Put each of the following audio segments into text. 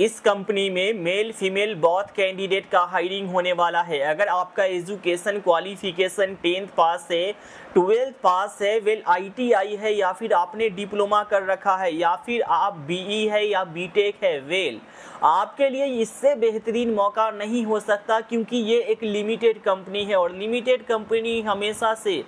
इस कंपनी में male female both candidate का हायरिंग होने वाला है। अगर आपका एजुकेशन क्वालिफिकेशन 10th पास है, 12th पास है, वेल आईटीआई है, या फिर आपने डिप्लोमा कर रखा है, या फिर आप बीई है या बीटेक है, वेल आपके लिए इससे बेहतरीन मौका नहीं हो सकता, क्योंकि ये एक लिमिटेड कंपनी है और लिमिटेड कंपनी हमेशा से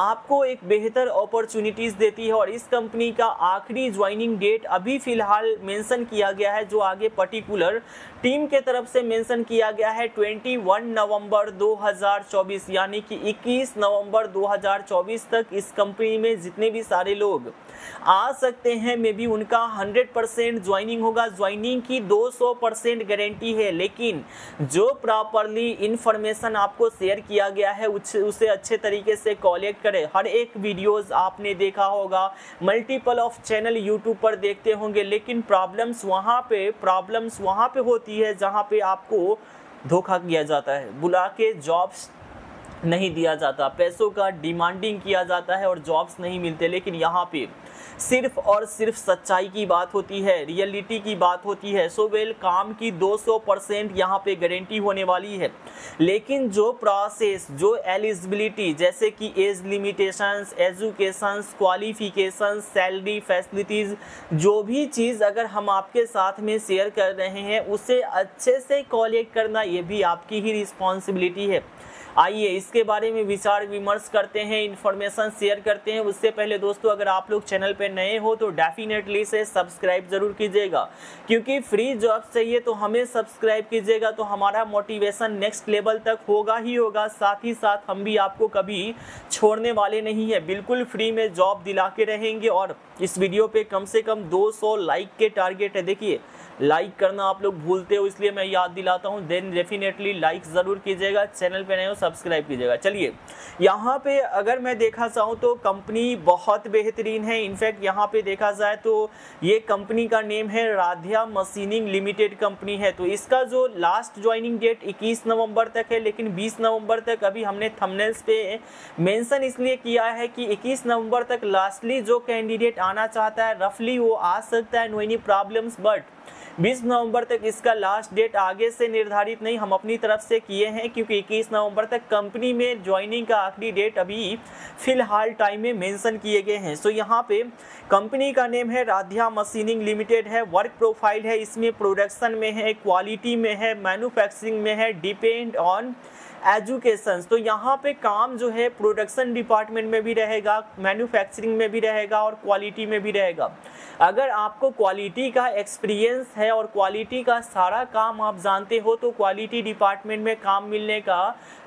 आपको एक बेहतर अपॉर्चुनिटीज़ देती है। और इस कंपनी का आखिरी ज्वाइनिंग डेट अभी फ़िलहाल मेंशन किया गया है, जो आगे पर्टिकुलर टीम के तरफ से मेंशन किया गया है 21 नवंबर 2024, यानी कि 21 नवंबर 2024 तक इस कंपनी में जितने भी सारे लोग आ सकते हैं, मे बी उनका 100% ज्वाइनिंग होगा। ज्वाइनिंग की 200% गारंटी है, लेकिन जो प्रॉपरली इंफॉर्मेशन आपको शेयर किया गया है उसे अच्छे तरीके से कलेक्ट करें। हर एक वीडियोस आपने देखा होगा, मल्टीपल ऑफ चैनल यूट्यूब पर देखते होंगे, लेकिन प्रॉब्लम्स वहाँ पे होती है जहाँ पे आपको धोखा किया जाता है, बुला के जॉब्स नहीं दिया जाता, पैसों का डिमांडिंग किया जाता है और जॉब्स नहीं मिलते। लेकिन यहाँ पे सिर्फ और सिर्फ सच्चाई की बात होती है, रियलिटी की बात होती है। सो वेल काम की 200% यहाँ पे गारंटी होने वाली है, लेकिन जो प्रोसेस, जो एलिजिबिलिटी, जैसे कि age limitations, educations, qualifications, salary, facilities, जो भी चीज़ अगर हम आपके साथ में शेयर कर रहे हैं उसे अच्छे से कलेक्ट करना, ये भी आपकी ही रिस्पॉन्सिबिलिटी है। आइए इसके बारे में विचार विमर्श करते हैं, इन्फॉर्मेशन शेयर करते हैं। उससे पहले दोस्तों, अगर आप लोग चैनल पर नए हो तो डेफिनेटली से सब्सक्राइब जरूर कीजिएगा, क्योंकि फ्री जॉब चाहिए तो हमें सब्सक्राइब कीजिएगा, तो हमारा मोटिवेशन नेक्स्ट लेवल तक होगा ही होगा। साथ ही साथ हम भी आपको कभी छोड़ने वाले नहीं है, बिल्कुल फ्री में जॉब दिला के रहेंगे। और इस वीडियो पे कम से कम 200 लाइक के टारगेट है। देखिए लाइक करना आप लोग भूलते हो, इसलिए मैं याद दिलाता हूँ, देन डेफिनेटली लाइक ज़रूर कीजिएगा, चैनल पे नए हो सब्सक्राइब कीजिएगा। चलिए यहाँ पे अगर मैं देखा चाहूँ तो कंपनी बहुत बेहतरीन है। इनफैक्ट यहाँ पे देखा जाए तो ये कंपनी का नेम है राधिया मशीनिंग लिमिटेड कंपनी है। तो इसका जो लास्ट ज्वाइनिंग डेट 21 नवम्बर तक है, लेकिन 20 नवम्बर तक, अभी हमने थंबनेल्स पे मेंशन इसलिए किया है कि 21 नवम्बर तक लास्टली जो कैंडिडेट आना चाहता है रफली वो आ सकता है, नो एनी प्रॉब्लम्स। बट 20 नवंबर तक इसका लास्ट डेट आगे से निर्धारित नहीं, हम अपनी तरफ से किए हैं, क्योंकि 21 नवंबर तक कंपनी में ज्वाइनिंग का आखिरी डेट अभी फ़िलहाल टाइम में मेंशन किए गए हैं। सो यहाँ पे कंपनी का नेम है राधिया मशीनिंग लिमिटेड है। वर्क प्रोफाइल है, इसमें प्रोडक्शन में है, क्वालिटी में है, मैन्युफैक्चरिंग में है, डिपेंड ऑन एजुकेशन। तो यहाँ पे काम जो है प्रोडक्शन डिपार्टमेंट में भी रहेगा, मैन्युफैक्चरिंग में भी रहेगा और क्वालिटी में भी रहेगा। अगर आपको क्वालिटी का एक्सपीरियंस है और क्वालिटी का सारा काम आप जानते हो तो क्वालिटी डिपार्टमेंट में काम मिलने का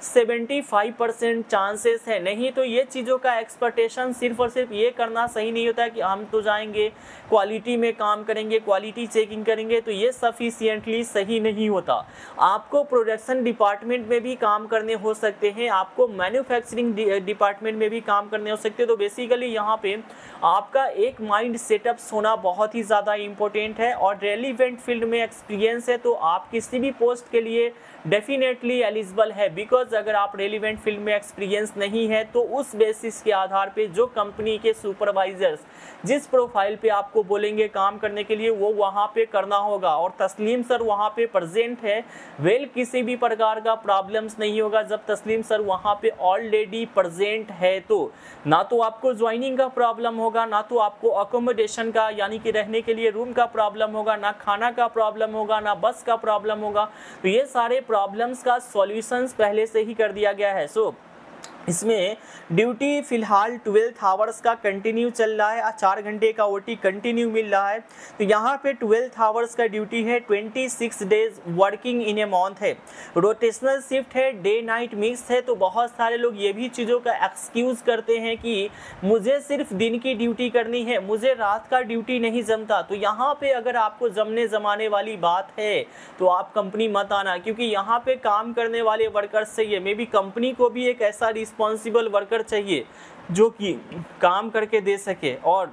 75% चांसेस है। नहीं तो ये चीज़ों का एक्सपेक्टेशन सिर्फ और सिर्फ ये करना सही नहीं होता कि हम तो जाएंगे क्वालिटी में काम करेंगे, क्वालिटी चेकिंग करेंगे, तो ये सफिशिएंटली सही नहीं होता। आपको प्रोडक्शन डिपार्टमेंट में भी काम करने हो सकते हैं, आपको मैन्युफैक्चरिंग डिपार्टमेंट में भी काम करने हो सकते हैं। तो बेसिकली यहाँ पे आपका एक माइंड सेटअप होना बहुत ही ज़्यादा इम्पोर्टेंट है और रेलिवेंट फील्ड में एक्सपीरियंस है तो आप किसी भी पोस्ट के लिए डेफिनेटली एलिजिबल है। बिकॉज अगर आप रेलिवेंट फील्ड में एक्सपीरियंस नहीं है तो उस बेसिस के आधार पे जो कंपनी के सुपरवाइजर्स जिस प्रोफाइल पे आपको बोलेंगे काम करने के लिए वो वहाँ पे करना होगा। और तस्लीम सर वहाँ पे प्रजेंट है, वेल किसी भी प्रकार का प्रॉब्लम्स नहीं होगा। जब तस्लीम सर वहाँ पे ऑलरेडी प्रजेंट है तो ना तो आपको ज्वाइनिंग का प्रॉब्लम होगा, ना तो आपको अकोमोडेशन का यानी कि रहने के लिए रूम का प्रॉब्लम होगा, ना खाना का प्रॉब्लम होगा, ना बस का प्रॉब्लम होगा। तो ये सारे प्रॉब्लम्स का सॉल्यूशंस पहले से ही कर दिया गया है। सो इसमें ड्यूटी फ़िलहाल 12 आवर्स का कंटिन्यू चल रहा है, 4 घंटे का ओटी कंटिन्यू मिल रहा है। तो यहाँ पे 12 आवर्स का ड्यूटी है, 26 days working in a month है, रोटेशनल शिफ्ट है, डे नाइट मिक्स है। तो बहुत सारे लोग ये भी चीज़ों का एक्सक्यूज़ करते हैं कि मुझे सिर्फ दिन की ड्यूटी करनी है, मुझे रात का ड्यूटी नहीं जमता। तो यहाँ पर अगर आपको जमाने वाली बात है तो आप कंपनी मत आना, क्योंकि यहाँ पर काम करने वाले वर्कर्स चाहिए। मे बी कंपनी को भी एक ऐसा रिस्पॉन्सिबल वर्कर चाहिए जो कि काम करके दे सके और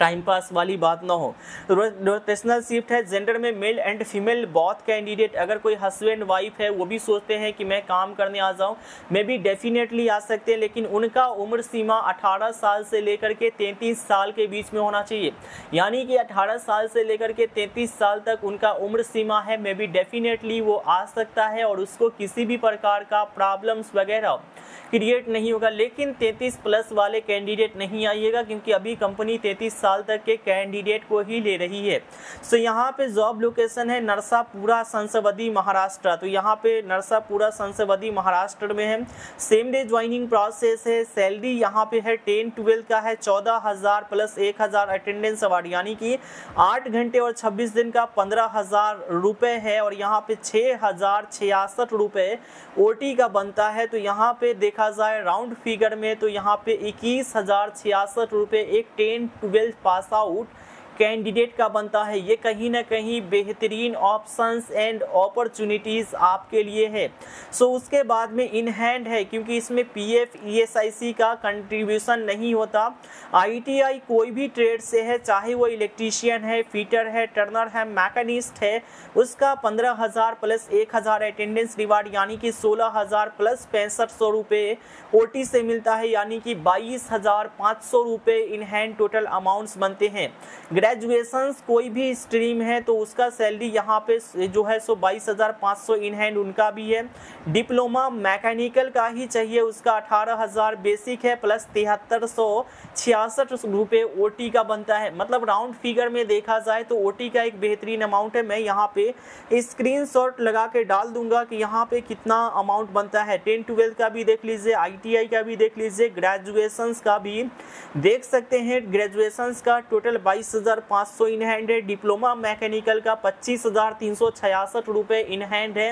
टाइम पास वाली बात ना हो। रोटेशनल शिफ्ट है, जेंडर में male and female both candidate. अगर कोई हस्बैंड वाइफ है वो भी सोचते हैं कि मैं काम करने आ जाऊं, मैं भी डेफिनेटली आ सकते हैं, लेकिन उनका उम्र सीमा 18 साल से लेकर के 33 साल के बीच में होना चाहिए। यानी कि 18 साल से लेकर के 33 साल तक उनका उम्र सीमा है, मैं भी डेफिनेटली वो आ सकता है और उसको किसी भी प्रकार का प्रॉब्लम्स वगैरह क्रिएट नहीं होगा। लेकिन 33 प्लस वाले कैंडिडेट नहीं आइएगा, क्योंकि अभी कंपनी 33 साल तक के कैंडिडेट को ही ले रही है। सो यहाँ पे जॉब लोकेशन है नरसापुरा संसवदी महाराष्ट्र। तो यहाँ पे नरसापुरा संसवदी महाराष्ट्र में है। सेम डे ज्वाइनिंग प्रोसेस है। सैलरी यहाँ पे है 10-12 का है 14,000 प्लस 1,000 अटेंडेंस अवार्ड, यानी कि 8 घंटे और 26 दिन का 15,000 रुपये है और यहाँ पे 6,066 रुपये ओटी का बनता है। तो यहाँ पे देखा जाए राउंड फिगर में तो यहाँ पे 21,066 रुपये एक 10-12 पास आउट कैंडिडेट का बनता है। ये कहीं ना कहीं बेहतरीन ऑप्शंस एंड अपॉर्चुनिटीज़ आपके लिए है। सो उसके बाद में इन हैंड है, क्योंकि इसमें पीएफ ईएसआईसी का कंट्रीब्यूशन नहीं होता। आईटीआई कोई भी ट्रेड से है, चाहे वो इलेक्ट्रीशियन है, फिटर है, टर्नर है, मैकेनिस्ट है, उसका 15,000 प्लस 1,000 अटेंडेंस रिवार्ड यानी कि 16,000 प्लस 6500 रुपये ओटी से मिलता है, यानी कि 22,500 रुपये इन हैंड टोटल अमाउंट्स बनते हैं। ग्रेजुएशंस कोई भी स्ट्रीम है तो उसका सैलरी यहाँ पे जो है 22,500 इन हैंड उनका भी है। डिप्लोमा मैकेनिकल का ही चाहिए, उसका 18,000 बेसिक है प्लस 7,366 रुपये ओटी का बनता है। मतलब राउंड फिगर में देखा जाए तो ओटी का एक बेहतरीन अमाउंट है। मैं यहाँ पे स्क्रीनशॉट लगा के डाल दूंगा कि यहाँ पे कितना अमाउंट बनता है। 10-12 का भी देख लीजिए, ITI का भी देख लीजिए, ग्रेजुएशंस का भी देख सकते हैं। ग्रेजुएशंस का टोटल 22,500 इन हैंड है। डिप्लोमा मैकेनिकल का 25,366 रुपये इन हैंड है।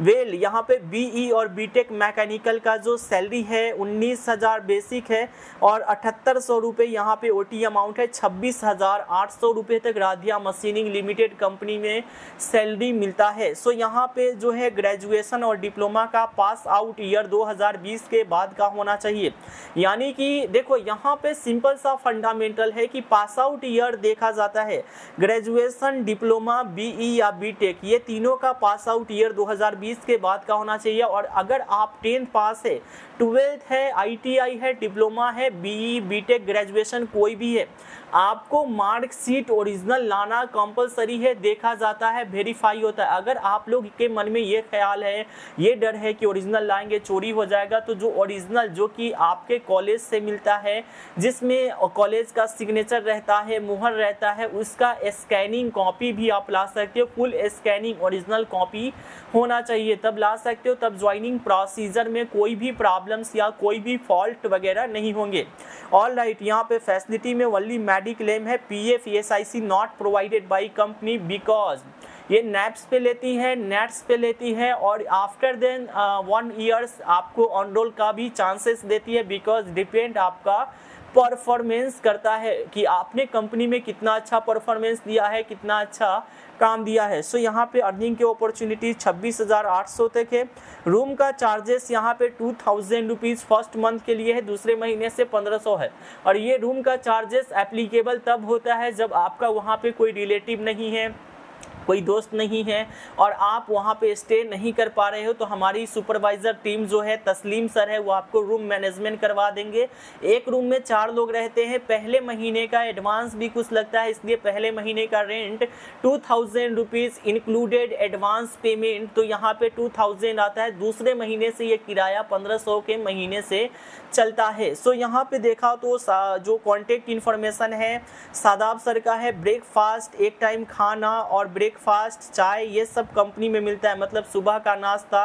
वेल यहाँ पे बीई और बीटेक मैकेनिकल का जो सैलरी है 19,000 बेसिक है और 7,800 रुपये यहाँ पे ओटी अमाउंट है। 26,800 रुपये तक राधिया मशीनिंग लिमिटेड कंपनी में सैलरी मिलता है। सो यहाँ पे जो है ग्रेजुएशन और डिप्लोमा का पास आउट ईयर 2020 के बाद का होना चाहिए। यानी कि देखो यहाँ पे सिंपल सा फंडामेंटल है कि पास आउट ईयर देखा जाता है। ग्रेजुएशन, डिप्लोमा, बीई या बीटेक, ये तीनों का पास आउट ईयर 2020 के बाद का होना चाहिए। और अगर आप 10th पास है, 12th है, आईटीआई है, डिप्लोमा है, बीई, बीटेक, ग्रेजुएशन कोई भी है, आपको मार्कशीट ओरिजिनल लाना कंपलसरी है। देखा जाता है, वेरीफाई होता है। अगर आप लोग के मन में ये ख्याल है, ये डर है कि ओरिजिनल लाएंगे चोरी हो जाएगा, तो जो ओरिजिनल जो कि आपके कॉलेज से मिलता है, जिसमें कॉलेज का सिग्नेचर रहता है, मुहर रहता है, उसका स्कैनिंग कॉपी भी आप ला सकते हो। फुल स्कैनिंग ओरिजिनल कॉपी होना चाहिए, तब ला सकते हो। तब ज्वाइनिंग प्रोसीजर में कोई भी प्रॉब्लम्स या कोई भी फॉल्ट वगैरह नहीं होंगे। ऑल राइट, यहाँ पे फैसिलिटी में वल्ली मेडिक्लेम है। PF ESIC not provided by company because ये नैप्स पे लेती है, नेट्स पे लेती है और आफ्टर देन 1 ईयर्स आपको ऑन रोल का भी चांसेस देती है। बिकॉज डिपेंड आपका परफॉर्मेंस करता है कि आपने कंपनी में कितना अच्छा परफॉर्मेंस दिया है, कितना अच्छा काम दिया है। सो यहाँ पे अर्निंग की अपॉर्चुनिटी 26,800 तक है। रूम का चार्जेस यहाँ पे 2,000 रुपीज़ फर्स्ट मंथ के लिए है, दूसरे महीने से 1,500 है। और ये रूम का चार्जेस एप्लीकेबल तब होता है जब आपका वहाँ पे कोई रिलेटिव नहीं है, कोई दोस्त नहीं है और आप वहाँ पे स्टे नहीं कर पा रहे हो, तो हमारी सुपरवाइज़र टीम जो है तस्लीम सर है, वो आपको रूम मैनेजमेंट करवा देंगे। एक रूम में 4 लोग रहते हैं। पहले महीने का एडवांस भी कुछ लगता है, इसलिए पहले महीने का rent 2,000 rupees included advance payment, तो यहाँ पे 2,000 आता है। दूसरे महीने से ये किराया 1,500 के महीने से चलता है। सो यहाँ पे देखा तो जो कॉन्टेक्ट इन्फॉर्मेशन है सादाब सर का है। ब्रेकफास्ट, एक टाइम खाना और ब्रेकफास्ट, चाय, ये सब कंपनी में मिलता है। मतलब सुबह का नाश्ता,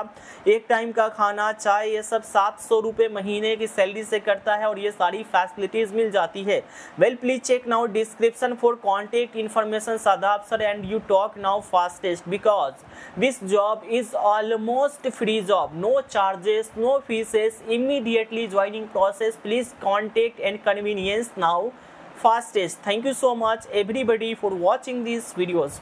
एक टाइम का खाना, चाय, ये सब 700 रुपये महीने की सैलरी से करता है और ये सारी फैसिलिटीज़ मिल जाती है। Well please check now description for contact information Shadab sir and you talk now fastest because this job is almost free job, no charges, no fees, immediately joining process. Please contact and convenience now fastest. Thank you so much everybody for watching this videos.